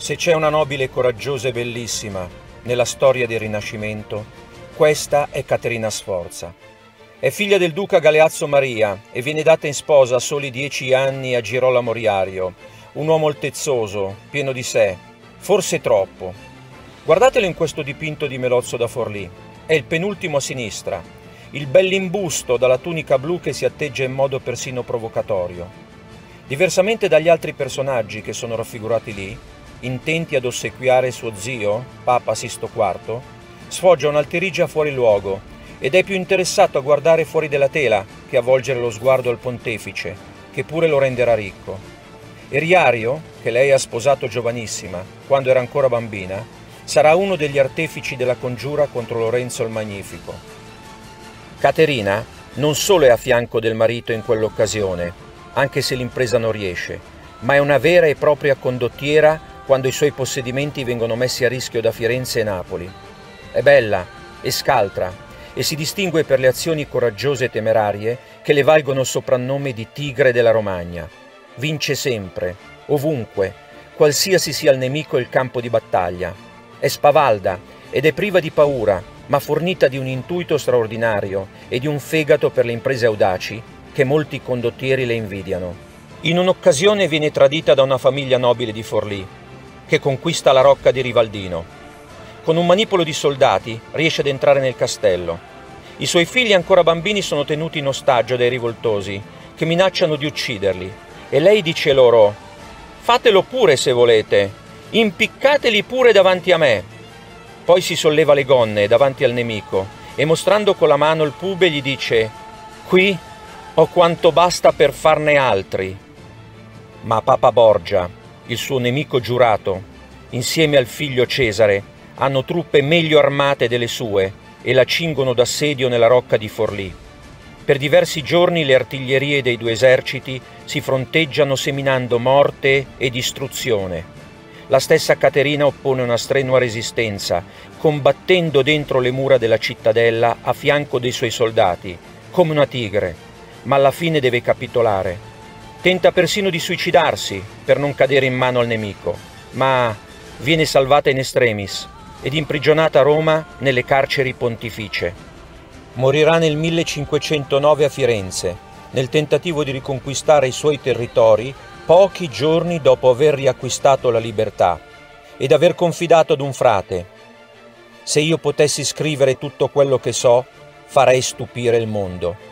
Se c'è una nobile, coraggiosa e bellissima nella storia del Rinascimento, questa è Caterina Sforza. È figlia del duca Galeazzo Maria e viene data in sposa a soli 10 anni a Girolamo Riario, un uomo altezzoso, pieno di sé, forse troppo. Guardatelo in questo dipinto di Melozzo da Forlì, è il penultimo a sinistra, il bell'imbusto dalla tunica blu che si atteggia in modo persino provocatorio. Diversamente dagli altri personaggi che sono raffigurati lì, intenti ad ossequiare suo zio, Papa Sisto IV, sfoggia un'alterigia fuori luogo ed è più interessato a guardare fuori della tela che a volgere lo sguardo al pontefice, che pure lo renderà ricco. E Riario, che lei ha sposato giovanissima, quando era ancora bambina, sarà uno degli artefici della congiura contro Lorenzo il Magnifico. Caterina non solo è a fianco del marito in quell'occasione, anche se l'impresa non riesce, ma è una vera e propria condottiera quando i suoi possedimenti vengono messi a rischio da Firenze e Napoli. È bella, è scaltra e si distingue per le azioni coraggiose e temerarie che le valgono il soprannome di Tigre della Romagna. Vince sempre, ovunque, qualsiasi sia il nemico e il campo di battaglia. È spavalda ed è priva di paura, ma fornita di un intuito straordinario e di un fegato per le imprese audaci che molti condottieri le invidiano. In un'occasione viene tradita da una famiglia nobile di Forlì, che conquista la rocca di Rivaldino. Con un manipolo di soldati riesce ad entrare nel castello. I suoi figli ancora bambini sono tenuti in ostaggio dai rivoltosi, che minacciano di ucciderli, e lei dice loro: «Fatelo pure se volete, impiccateli pure davanti a me». Poi si solleva le gonne davanti al nemico e mostrando con la mano il pube gli dice: «Qui o quanto basta per farne altri». Ma Papa Borgia, il suo nemico giurato, insieme al figlio Cesare, hanno truppe meglio armate delle sue e la cingono d'assedio nella rocca di Forlì. Per diversi giorni le artiglierie dei due eserciti si fronteggiano seminando morte e distruzione. La stessa Caterina oppone una strenua resistenza, combattendo dentro le mura della cittadella a fianco dei suoi soldati, come una tigre. Ma alla fine deve capitolare. Tenta persino di suicidarsi per non cadere in mano al nemico, ma viene salvata in extremis ed imprigionata a Roma nelle carceri pontificie. Morirà nel 1509 a Firenze, nel tentativo di riconquistare i suoi territori pochi giorni dopo aver riacquistato la libertà ed aver confidato ad un frate: «Se io potessi scrivere tutto quello che so, farei stupire il mondo».